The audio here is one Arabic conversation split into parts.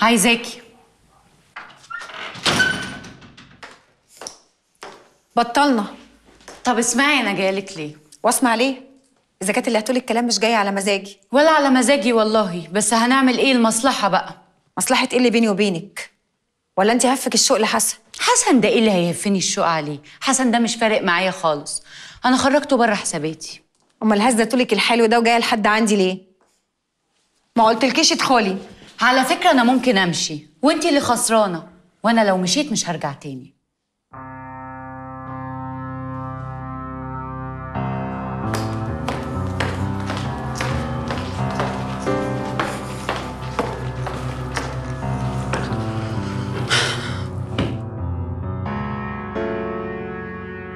عايزاكي بطلنا. طب اسمعي انا جايلك ليه؟ واسمع ليه؟ اذا كانت اللي هتقولي الكلام مش جايه على مزاجي. ولا على مزاجي والله، بس هنعمل ايه؟ المصلحه بقى. مصلحه ايه اللي بيني وبينك؟ ولا انت هفك الشوق لحسن؟ حسن ده ايه اللي هيهفني الشوق عليه؟ حسن ده مش فارق معايا خالص، انا خرجته بره حساباتي. امال هزه طولك الحلو ده وجايه لحد عندي ليه؟ ما قلتلكيش ادخلي. على فكره انا ممكن امشي وانت اللي خسرانه، وانا لو مشيت مش هرجع تاني.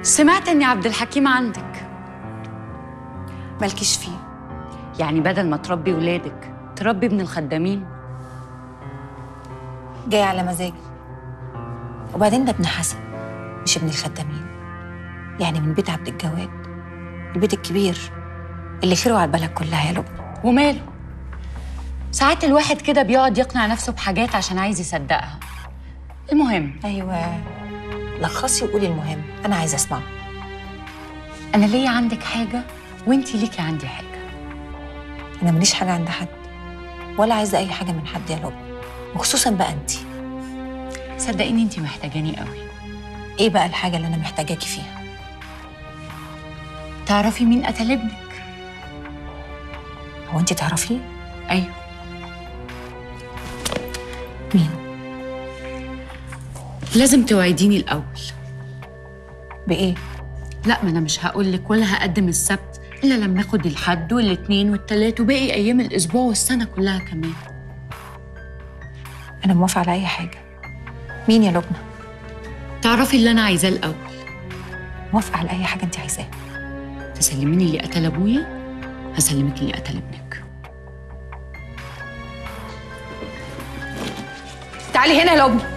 سمعت ان عبد الحكيم عندك. مالكيش فيه. يعني بدل ما تربي ولادك تربي ابن الخدامين. جاي على مزاجي. وبعدين ده ابن حسن مش ابن الخدامين، يعني من بيت عبد الجواد، البيت الكبير اللي خيره على البلد كلها. يا لبنى وماله؟ ساعات الواحد كده بيقعد يقنع نفسه بحاجات عشان عايز يصدقها. المهم. ايوه لخصي وقولي المهم، أنا عايزة أسمعه. أنا ليا عندك حاجة وأنتي ليكي عندي حاجة. أنا ماليش حاجة عند حد ولا عايزة أي حاجة من حد يا لب، وخصوصاً بقى أنتي. صدقيني أنتي محتاجاني قوي. إيه بقى الحاجة اللي أنا محتاجاكي فيها؟ تعرفي مين قتل ابنك؟ هو أنتي تعرفيه؟ أيوه. مين؟ لازم توعديني الأول. بإيه؟ لا ما أنا مش هقولك ولا هقدم السبت إلا لما آخد الحد والاثنين والتلات وباقي أيام الأسبوع والسنة كلها كمان. أنا موافقة على أي حاجة. مين يا لبنى؟ تعرفي اللي أنا عايزاه الأول. موافقة على أي حاجة أنت عايزاها. تسلميني اللي قتل أبويا، هسلمك اللي قتل ابنك. تعالي هنا يا لبنى.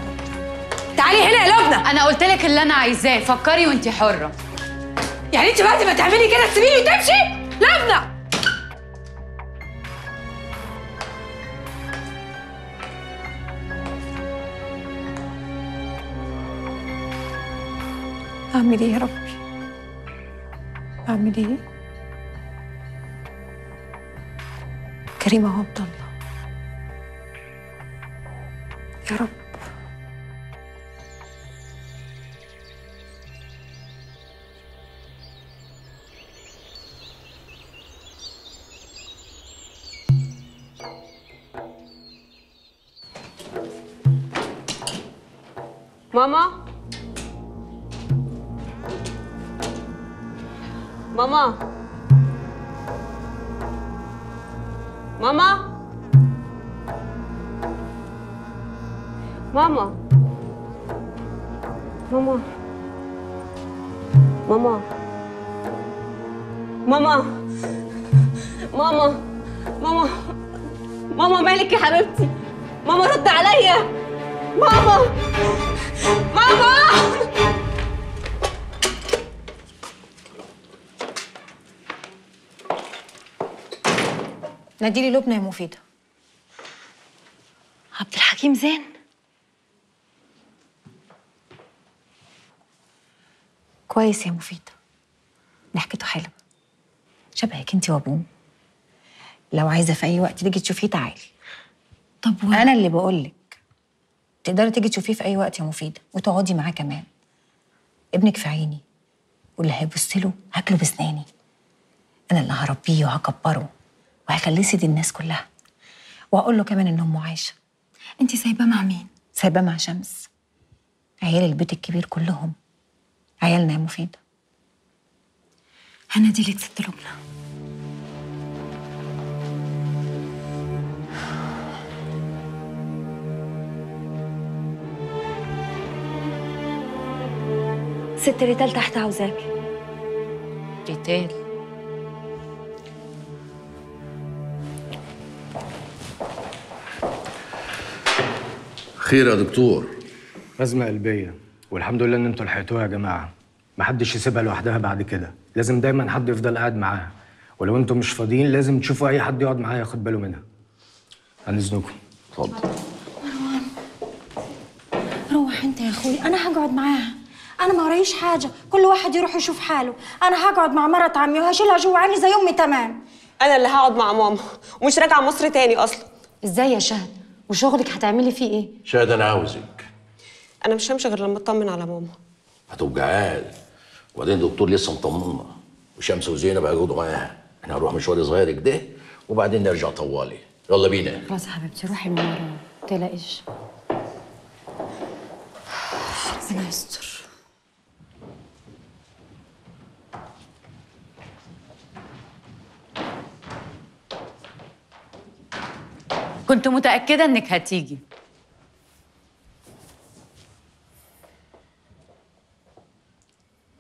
تعالي هنا يا لبنى. انا قلت لك اللي انا عايزاه، فكري وانت حره. يعني انت بعد ما تعملي كده تسيبيني وتمشي؟ لبنى اعمل ايه يا ربي؟ اعمل ايه؟ كريمه عبد الله يا رب. ماما ماما ماما ماما ماما ماما ماما ماما ماما ماما مالك يا حبيبتي؟ ماما رد عليا. ماما ماما ناديلي لبنى يا مفيدة. عبد الحكيم زين. كويس يا مفيدة، ضحكته حلوة، شبهك انتي وابوه. لو عايزة في أي وقت تيجي تشوفيه تعالي. طب أنا اللي بقولك تقدري تيجي تشوفيه في أي وقت يا مفيدة، وتقعدي معاه كمان. ابنك في عيني، واللي هيبصله هاكله بسناني. أنا اللي هربيه وهكبره وهخليه سيد الناس كلها. وهقول له كمان إن أمه عايشة. أنتِ سايباه مع مين؟ سايباه مع شمس. عيال البيت الكبير كلهم عيالنا يا مفيدة. هناديلك ست لبنى. ست ريتال تحت عاوزاكي. ريتال خير يا دكتور؟ أزمة قلبية، والحمد لله إن أنتوا لحقتوها يا جماعة. محدش يسيبها لوحدها بعد كده، لازم دايما حد يفضل قاعد معاها، ولو أنتوا مش فاضيين لازم تشوفوا أي حد يقعد معاها ياخد باله منها. عن إذنكم. اتفضل. روح انت يا اخوي، انا هقعد معاها. انا ما ورايش حاجه، كل واحد يروح يشوف حاله. انا هقعد مع مرات عمي وهشيلها جوعاني زي امي. تمام، انا اللي هقعد مع ماما ومش راجعه مصر تاني اصلا. ازاي يا شهد؟ وشغلك هتعملي فيه ايه؟ شهد انا عاوزك. انا مش همشي غير لما اطمن على ماما. هتوجعان، وبعدين الدكتور لسه مطمنا، وشمس وزينب هيقعدوا معاها. انا هروح مشوار صغير كده وبعدين نرجع طوالي. يلا بينا. خلاص يا حبيبتي روحي من ورا ما تقلقيش. ربنا يستر. كنت متأكدة إنك هتيجي.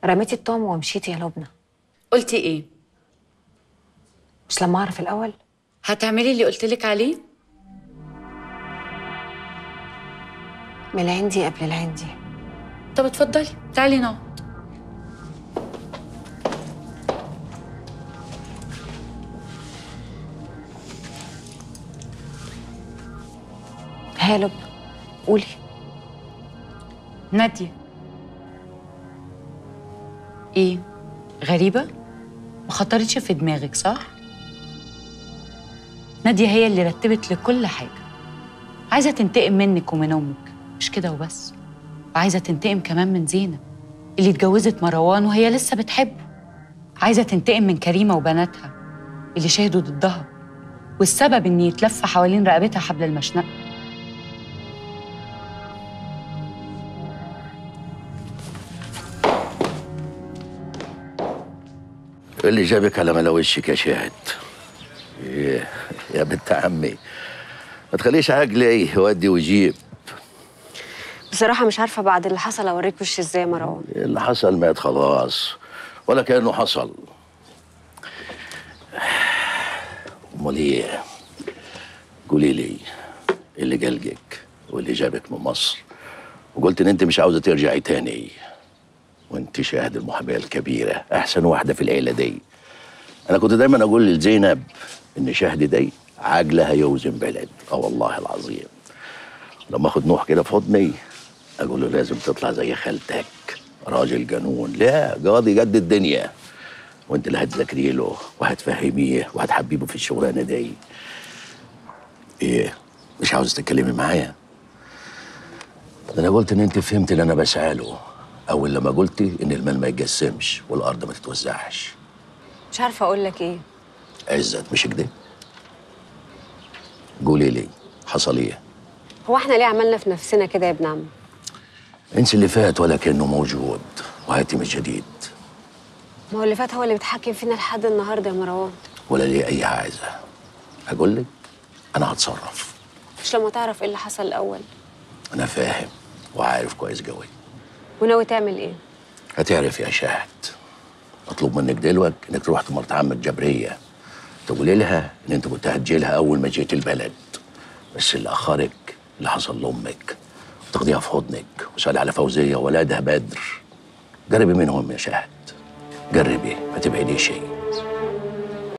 رميتي التوم ومشيتي يا لبنى. قلتي إيه؟ مش لما أعرف الأول؟ هتعملي اللي قلتلك عليه؟ من العندي قبل العندي. طب اتفضلي، تعالي نقعد. هالب قولي. نادية ايه؟ غريبة؟ ما خطرتش في دماغك صح؟ نادية هي اللي رتبت لكل حاجة. عايزة تنتقم منك ومن أمك، مش كده وبس، وعايزة تنتقم كمان من زينب اللي اتجوزت مروان وهي لسه بتحبه. عايزة تنتقم من كريمة وبناتها اللي شهدوا ضدها، والسبب إن يتلف حوالين رقبتها حبل المشنقة. ايه اللي جابك على ملوشك يا شاهد؟ إيه يا بنت عمي، ما تخليش عقلي ودي وجيب. بصراحة مش عارفة بعد اللي حصل أوريك وشي إزاي يا مروان. اللي حصل مات خلاص، ولا كأنه حصل. أمال إيه؟ قولي لي إيه اللي جلجك واللي جابك من مصر وقلت إن أنت مش عاوزة ترجعي تاني؟ وانت شاهد المحاميه الكبيره، احسن واحده في العيله دي. انا كنت دايما اقول لزينب ان شاهد دي عاجله هيوزن بلد. والله العظيم لما اخد نوح كده في حضني اقول له لازم تطلع زي خالتك، راجل جنون، لا قاضي جد الدنيا. وانت اللي هتذاكري له وهتفهميه وهتحبيبه في الشغلانه دي. ايه مش عاوز تتكلمي معايا؟ انا قلت ان انت فهمت اللي انا بسعى له أول لما قلتي إن المال ما يتجسمش والأرض ما تتوزعش. مش عارفة أقول لك إيه. عزت مش كده؟ قولي لي حصل إيه؟ هو إحنا ليه عملنا في نفسنا كده يا ابن عم؟ انسي اللي فات ولا كأنه موجود وهاتي من جديد. ما هو اللي فات هو اللي بيتحكم فينا لحد النهارده يا مروان. ولا ليه أي عايزة. هقول لك أنا هتصرف. مش لما تعرف إيه اللي حصل الأول. أنا فاهم وعارف كويس قوي. وناوي تعمل ايه؟ هتعرف يا شاهد. مطلوب منك دلوقتي انك تروح لمرات عمك جبريه تقولي لها ان انت كنت هتجيلها اول ما جيت البلد، بس اللي اخرك اللي حصل لامك. تاخديها في حضنك وسالي على فوزيه وولادها بدر. جربي منهم يا شاهد، جربي ما تبعديش شيء.